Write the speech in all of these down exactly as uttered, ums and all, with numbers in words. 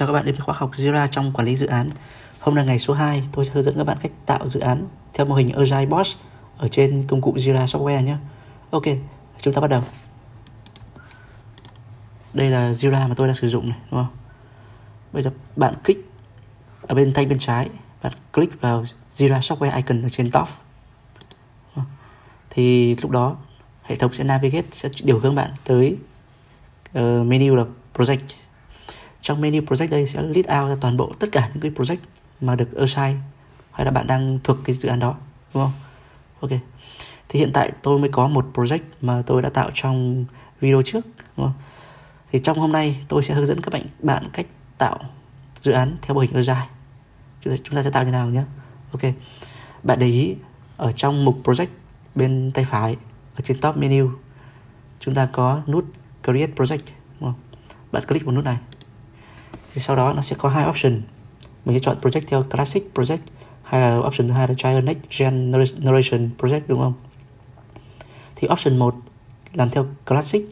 Chào các bạn đến với khóa học Jira trong quản lý dự án. Hôm nay ngày số hai, tôi sẽ hướng dẫn các bạn cách tạo dự án theo mô hình Agile Board ở trên công cụ Jira Software nhé. Ok, chúng ta bắt đầu. Đây là Jira mà tôi đã sử dụng này, đúng không? Bây giờ bạn click ở bên thanh bên trái, bạn click vào Jira Software icon ở trên top. Thì lúc đó hệ thống sẽ navigate, sẽ điều hướng bạn tới uh, menu là project. Trong menu project đây sẽ list out ra toàn bộ tất cả những cái project mà được assign hay là bạn đang thuộc cái dự án đó, đúng không? Ok. Thì hiện tại tôi mới có một project mà tôi đã tạo trong video trước, đúng không? Thì trong hôm nay tôi sẽ hướng dẫn các bạn bạn cách tạo dự án theo mô hình Agile. Chúng ta sẽ tạo như nào nhé. Ok. Bạn để ý ở trong mục project bên tay phải ở trên top menu chúng ta có nút Create Project, đúng không? Bạn click vào nút này. Thì sau đó nó sẽ có hai option. Mình sẽ chọn project theo Classic Project hay là option thứ hai là Try Next Generation Project, đúng không? Thì option một làm theo Classic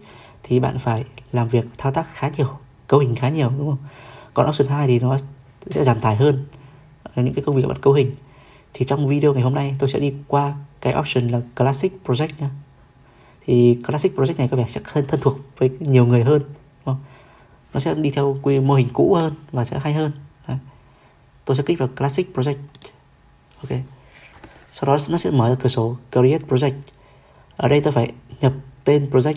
thì bạn phải làm việc thao tác khá nhiều, cấu hình khá nhiều, đúng không? Còn option hai thì nó sẽ giảm tải hơn những cái công việc bạn cấu hình. Thì trong video ngày hôm nay tôi sẽ đi qua cái option là Classic Project nha. Thì Classic Project này có vẻ sẽ thân thuộc với nhiều người hơn, đúng không? Nó sẽ đi theo quy mô hình cũ hơn và sẽ hay hơn. Đấy. Tôi sẽ click vào Classic Project. Ok. Sau đó nó sẽ mở ra cửa sổ Create Project. Ở đây tôi phải nhập tên project,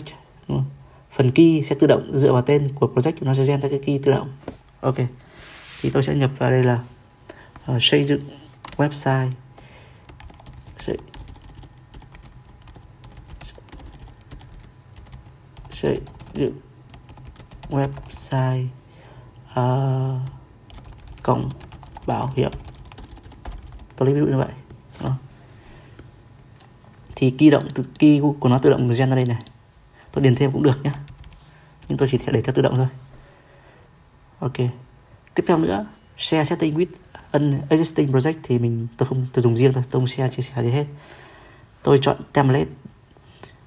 đúng không? Phần key sẽ tự động dựa vào tên của project, nó sẽ gen ra cái key tự động. Ok. Thì tôi sẽ nhập vào đây là uh, xây dựng website. Xây, xây dựng website uh, cổng bảo hiểm, tôi lấy ví dụ như vậy. Đó. Thì key động từ key của nó tự động gen ra đây này, tôi điền thêm cũng được nhé, nhưng tôi chỉ để theo tự động thôi. Ok, tiếp theo nữa share setting with an existing project thì mình tôi không tôi dùng riêng thôi, tôi không share chia sẻ gì hết. Tôi chọn template,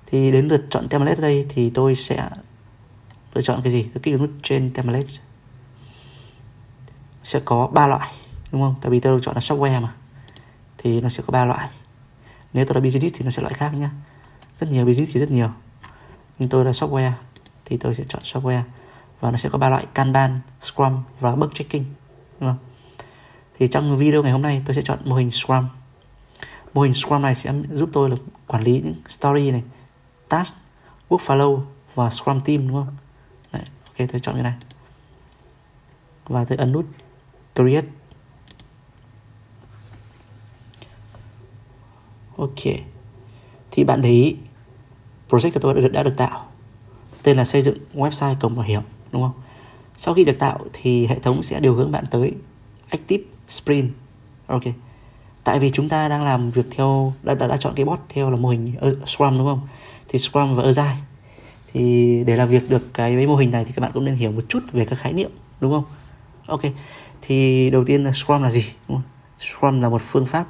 thì đến lượt chọn template ở đây thì tôi sẽ lựa chọn cái gì? Tôi kích vào nút trên template. Sẽ có ba loại, đúng không? Tại vì tôi chọn là software mà. Thì nó sẽ có ba loại. Nếu tôi là business thì nó sẽ loại khác nhá. Rất nhiều business thì rất nhiều. Nhưng tôi là software thì tôi sẽ chọn software. Và nó sẽ có ba loại: Kanban, Scrum và Bug Checking, đúng không? Thì trong video ngày hôm nay tôi sẽ chọn mô hình Scrum. Mô hình Scrum này sẽ giúp tôi là quản lý những story này, task, workflow và Scrum team, đúng không? Ok, tôi chọn cái này và tôi ấn nút Create. Ok, thì bạn để ý project của tôi đã được, đã được tạo, tên là xây dựng website cổng bảo hiểm, đúng không? Sau khi được tạo thì hệ thống sẽ điều hướng bạn tới Active Sprint. Ok, tại vì chúng ta đang làm việc theo đã đã, đã chọn cái bot theo là mô hình Scrum, đúng không? Thì Scrum và Agile. Thì để làm việc được cái, cái mô hình này thì các bạn cũng nên hiểu một chút về các khái niệm, đúng không? Ok, thì đầu tiên là Scrum là gì? Đúng không? Scrum là một phương pháp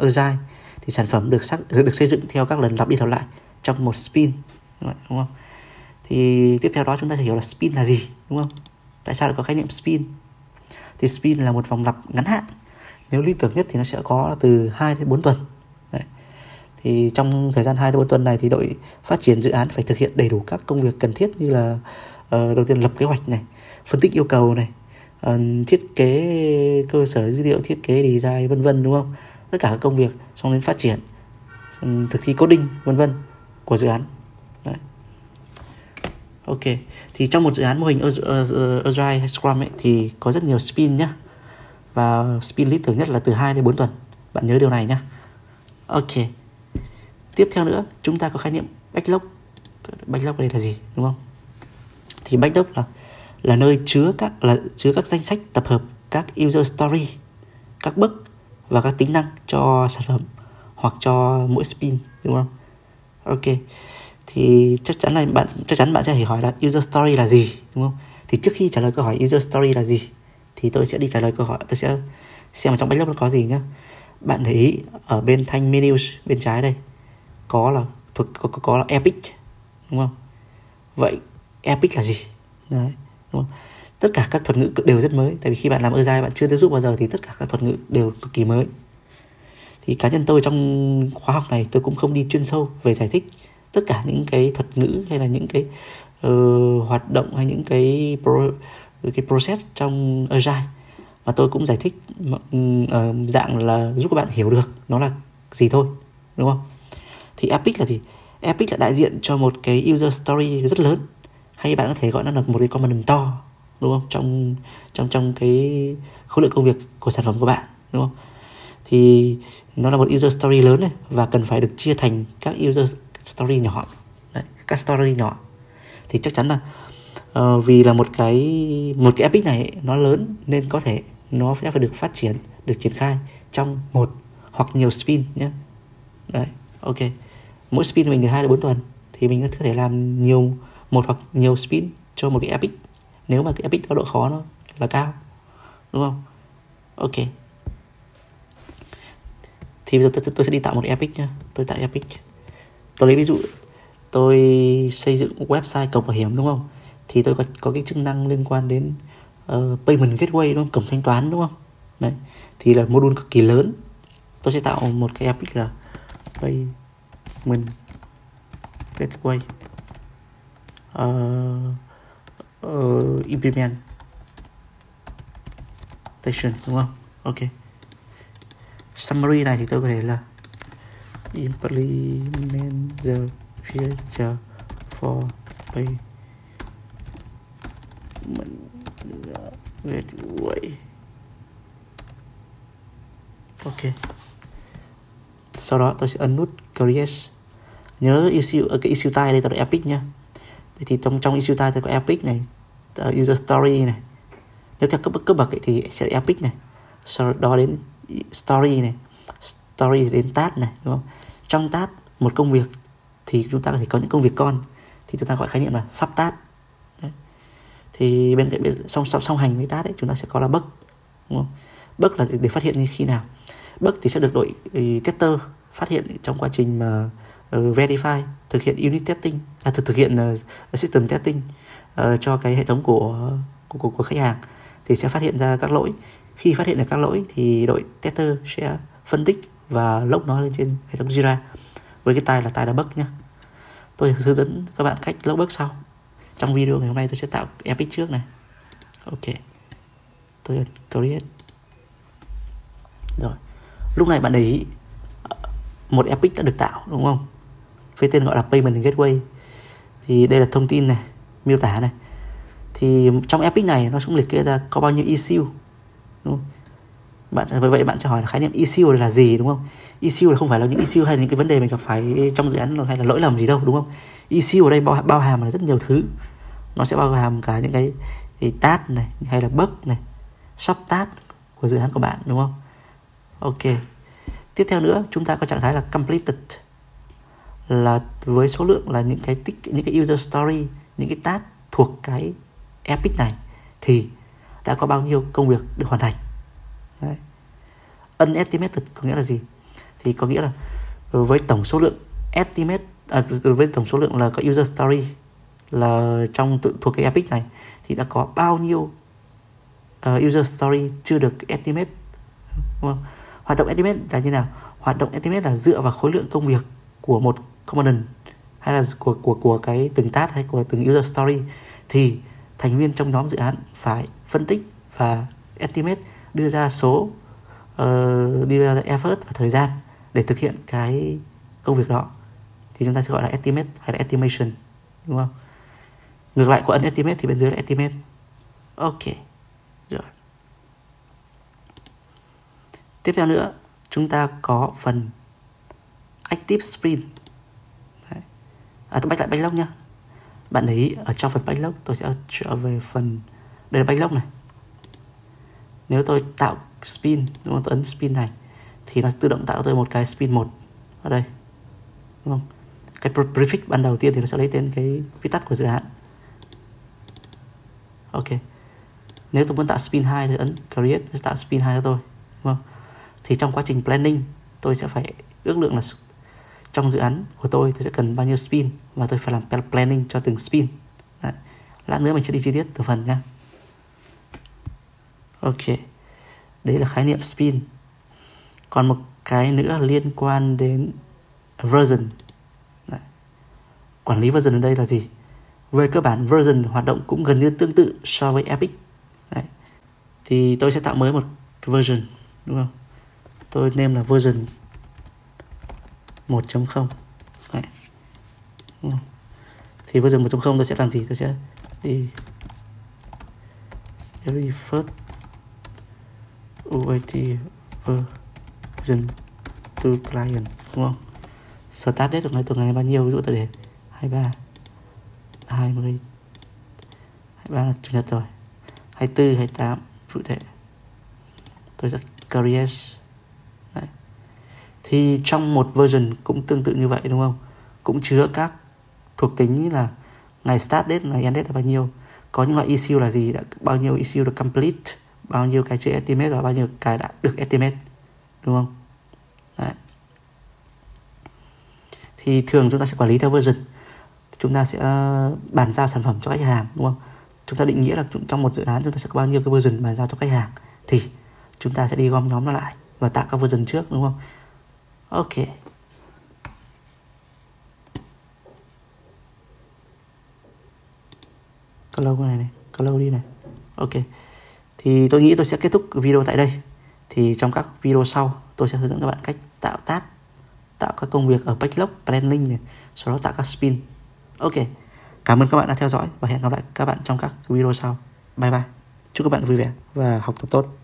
Agile. Thì sản phẩm được, xác, được xây dựng theo các lần lặp đi lặp lại trong một sprint, đúng không? Thì tiếp theo đó chúng ta sẽ hiểu là sprint là gì, đúng không? Tại sao lại có khái niệm sprint? Thì sprint là một vòng lặp ngắn hạn. Nếu lý tưởng nhất thì nó sẽ có từ hai đến bốn tuần. Thì trong thời gian hai đến bốn tuần này thì đội phát triển dự án phải thực hiện đầy đủ các công việc cần thiết như là uh, đầu tiên lập kế hoạch này, phân tích yêu cầu này, uh, thiết kế cơ sở dữ liệu, thiết kế design vân vân, đúng không? Tất cả các công việc, xong đến phát triển, thực thi coding vân vân của dự án. Đấy. Ok, thì trong một dự án mô hình Agile hay Scrum ấy, thì có rất nhiều sprint nhá. Và sprint lý tưởng nhất là từ hai đến bốn tuần. Bạn nhớ điều này nhá. Ok. Tiếp theo nữa, chúng ta có khái niệm Backlog. Backlog đây là gì, đúng không? Thì Backlog là là nơi chứa các là chứa các danh sách tập hợp các User Story, các Bug và các tính năng cho sản phẩm hoặc cho mỗi sprint, đúng không? Ok. Thì chắc chắn là bạn chắc chắn bạn sẽ hỏi là User Story là gì, đúng không? Thì trước khi trả lời câu hỏi User Story là gì thì tôi sẽ đi trả lời câu hỏi, tôi sẽ xem ở trong Backlog nó có gì nhá. Bạn để ý ở bên thanh menu bên trái đây, có là thuộc có, có, có là Epic, đúng không? Vậy Epic là gì? Đấy, đúng không? tất cả các thuật ngữ đều rất mới. Tại vì khi bạn làm Agile, bạn chưa tiếp xúc bao giờ thì tất cả các thuật ngữ đều cực kỳ mới. Thì cá nhân tôi trong khóa học này, tôi cũng không đi chuyên sâu về giải thích tất cả những cái thuật ngữ hay là những cái uh, hoạt động hay những cái, pro, cái process trong Agile. Và tôi cũng giải thích ở uh, dạng là giúp các bạn hiểu được nó là gì thôi, đúng không? Thì Epic là gì? Epic là đại diện cho một cái user story rất lớn, hay bạn có thể gọi nó là một cái component to, đúng không? Trong trong trong cái khối lượng công việc của sản phẩm của bạn, đúng không? Thì nó là một user story lớn này và cần phải được chia thành các user story nhỏ, đấy, các story nhỏ. Thì chắc chắn là uh, vì là một cái một cái epic này nó lớn nên có thể nó sẽ phải được phát triển, được triển khai trong một hoặc nhiều spin nhé. Đấy, ok. Mỗi spin mình từ hai đến bốn tuần thì mình có thể làm nhiều một hoặc nhiều spin cho một cái epic. Nếu mà cái epic có độ khó nó là cao, đúng không? Ok. Thì bây giờ tôi, tôi sẽ đi tạo một epic nhá. Tôi tạo epic. Tôi lấy ví dụ tôi xây dựng website cổng bảo hiểm, đúng không? Thì tôi có có cái chức năng liên quan đến uh, Payment Gateway, đúng không? Cổng thanh toán, đúng không? Đấy. Thì là module cực kỳ lớn. Tôi sẽ tạo một cái epic là Payment Gateway uh, uh, implementation, đúng không? Ok. Summary này thì tôi có thể là implement the feature for payment gateway. Ok. Sau đó tôi sẽ ấn nút create. Nhớ issue, cái issue type đây tôi đã epic nhá. Thì trong trong issue type tôi có epic này, user story này. Nếu theo cấp cấp bậc thì sẽ epic này. Sau đó đến story này, story đến task này, đúng không? Trong task một công việc thì chúng ta có thể có những công việc con, thì chúng ta gọi khái niệm là sub task. Thì bên cạnh song song song hành với task đấy, chúng ta sẽ có là bug, đúng không? Bug là để phát hiện như khi nào. Bug thì sẽ được đội tester phát hiện trong quá trình mà uh, verify, thực hiện unit testing, à, thực thực hiện uh, system testing uh, cho cái hệ thống của, của của của khách hàng, thì sẽ phát hiện ra các lỗi. Khi phát hiện được các lỗi thì đội tester sẽ phân tích và lốc nó lên trên hệ thống Jira với cái tag là tag là bug nhá. Tôi hướng dẫn các bạn cách lốc bug sau. Trong video ngày hôm nay tôi sẽ tạo epic trước này. Ok. Tôi ấn create. Rồi. Lúc này bạn để ý một epic đã được tạo, đúng không? Với tên gọi là Payment Gateway. Thì đây là thông tin này, miêu tả này. Thì trong epic này nó cũng liệt kê ra có bao nhiêu issue. Đúng không? Bạn sẽ, vậy bạn sẽ hỏi là khái niệm issue là gì, đúng không? Issue là không phải là những issue hay là những cái vấn đề mình gặp phải trong dự án hay là lỗi lầm gì đâu, đúng không? Issue ở đây bao, bao hàm là rất nhiều thứ. Nó sẽ bao hàm cả những cái, cái task này, hay là bug này, sub task của dự án của bạn, đúng không? Ok. Tiếp theo nữa, chúng ta có trạng thái là completed, là với số lượng là những cái tích, những cái user story, những cái task thuộc cái epic này thì đã có bao nhiêu công việc được hoàn thành. Đấy. Unestimated có nghĩa là gì? Thì có nghĩa là với tổng số lượng estimate, à, với tổng số lượng là có user story là trong tự thuộc cái epic này thì đã có bao nhiêu uh, user story chưa được estimate, đúng không? Hoạt động estimate là như nào? Hoạt động estimate là dựa vào khối lượng công việc của một component hay là của của của cái từng task hay của từng user story thì thành viên trong nhóm dự án phải phân tích và estimate, đưa ra số, uh, đưa ra effort và thời gian để thực hiện cái công việc đó. Thì chúng ta sẽ gọi là estimate hay là estimation, đúng không? Ngược lại của unestimate thì bên dưới là estimate. Ok, rồi. Tiếp theo nữa, chúng ta có phần active sprint. Đấy. À, tôi back lại backlog nhá. Bạn để ý ở trong phần backlog, tôi sẽ trở về phần, đây là backlog này. Nếu tôi tạo spin, đúng không? Tôi ấn spin này thì nó tự động tạo tôi một cái spin một ở đây, đúng không? Cái prefix ban đầu tiên thì nó sẽ lấy tên cái viết tắt của dự án. Ok. Nếu tôi muốn tạo spin hai thì ấn create, nó sẽ tạo spin hai cho tôi, đúng không? Thì trong quá trình planning tôi sẽ phải ước lượng là trong dự án của tôi tôi sẽ cần bao nhiêu spin và tôi phải làm planning cho từng spin. Đấy. Lát nữa mình sẽ đi chi tiết từ phần nha. Ok, đấy là khái niệm sprint. Còn một cái nữa liên quan đến version. Đấy. Quản lý version ở đây là gì? Về cơ bản version hoạt động cũng gần như tương tự so với Epic. Đấy. Thì tôi sẽ tạo mới một version, đúng không? Tôi name là version một chấm không. Đấy. Đúng không? Thì version một chấm không tôi sẽ làm gì? Tôi sẽ đi every first u a tê version to client, đúng không? Start date ngày tuần ngày bao nhiêu? Ví dụ tôi để hai mươi ba hai mươi hai mươi ba là chủ nhật rồi, hai mươi tư hai mươi tám cụ thể. Tôi sẽ create. Đấy. Thì trong một version cũng tương tự như vậy, đúng không? Cũng chứa các thuộc tính là ngày start date, ngày end date là bao nhiêu, có những loại issue là gì, đã bao nhiêu issue được complete, bao nhiêu cái chưa estimate và bao nhiêu cái đã được estimate, đúng không? Đấy. Thì thường chúng ta sẽ quản lý theo version, chúng ta sẽ bàn giao sản phẩm cho khách hàng, đúng không? Chúng ta định nghĩa là trong một dự án chúng ta sẽ có bao nhiêu cái version bàn giao cho khách hàng, thì chúng ta sẽ đi gom nhóm nó lại và tạo các version trước, đúng không? Ok. Close này này, close đi này. Ok. Thì tôi nghĩ tôi sẽ kết thúc video tại đây. Thì trong các video sau tôi sẽ hướng dẫn các bạn cách tạo task, tạo các công việc ở backlog, planning này, sau đó tạo các sprint. Ok. Cảm ơn các bạn đã theo dõi và hẹn gặp lại các bạn trong các video sau. Bye bye. Chúc các bạn vui vẻ và học tập tốt.